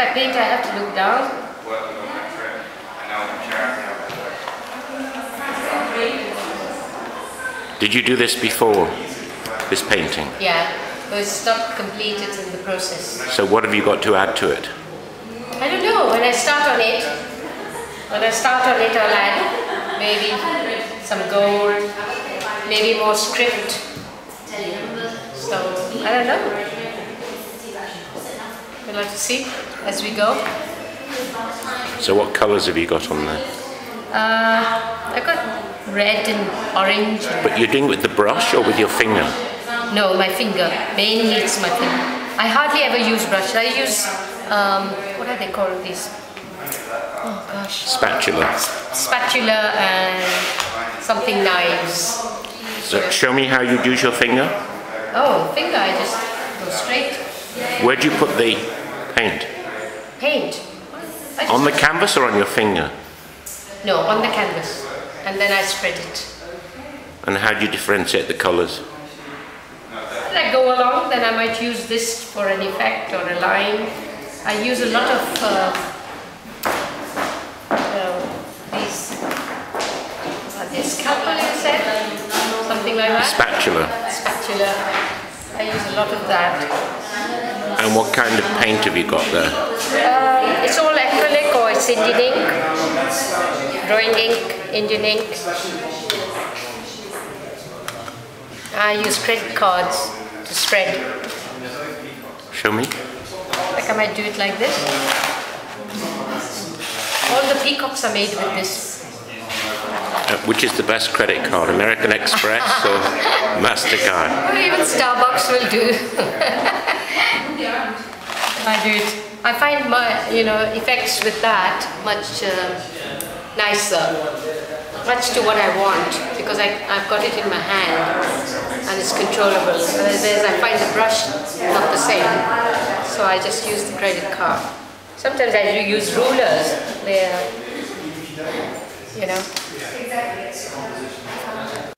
I paint, I have to look down. What? You want my trip? I know I'm sure. Did you do this before? This painting? Yeah, but it's not completed in the process. So what have you got to add to it? I don't know. When I start on it, I'll add maybe some gold, maybe more script. So I don't know. We'll have to see as we go. So what colours have you got on there? I've got red and orange. But you're doing it with the brush or with your finger? No, my finger. Mainly it's my finger. I hardly ever use brush. I use what are they called, these? Oh gosh. Spatula. Spatula and something knives. So show me how you use your finger. Oh, finger, I just go straight. Where do you put the paint? Paint? On the canvas or on your finger? No, on the canvas. And then I spread it. And how do you differentiate the colours? As I go along, then I might use this for an effect or a line. I use a lot of these. This scalpel, you said? Something like that? Spatula. Spatula. I use a lot of that. And what kind of paint have you got there? It's all acrylic or it's Indian ink, drawing ink, Indian ink. I use credit cards to spread. Show me. Like I might do it like this. All the peacocks are made with this. Which is the best credit card, American Express or MasterCard? Or even Starbucks will do. I do it. I find my, effects with that much nicer, much to what I want, because I've got it in my hand and it's controllable. Whereas I find the brush not the same, so I just use the credit card. Sometimes I do use rulers. They're,